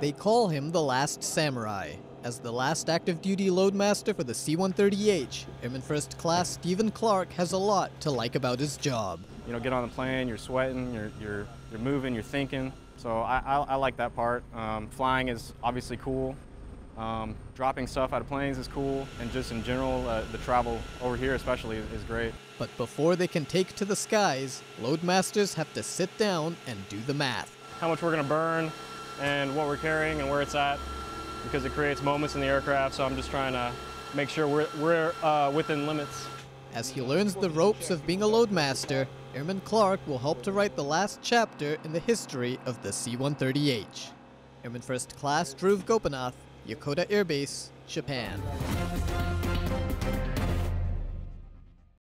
They call him the Last Samurai. As the last active-duty loadmaster for the C-130H, Airman First Class Stephen Clark has a lot to like about his job. You know, get on the plane, you're sweating, you're moving, you're thinking. So I like that part. Flying is obviously cool. Dropping stuff out of planes is cool. And just in general, the travel over here especially is great. But before they can take to the skies, loadmasters have to sit down and do the math. How much we're gonna burn and what we're carrying and where it's at, because it creates moments in the aircraft, so I'm just trying to make sure we're within limits. As he learns the ropes of being a loadmaster, Airman Clark will help to write the last chapter in the history of the C-130H. Airman First Class Dhruv Gopinath, Yokota Air Base, Japan.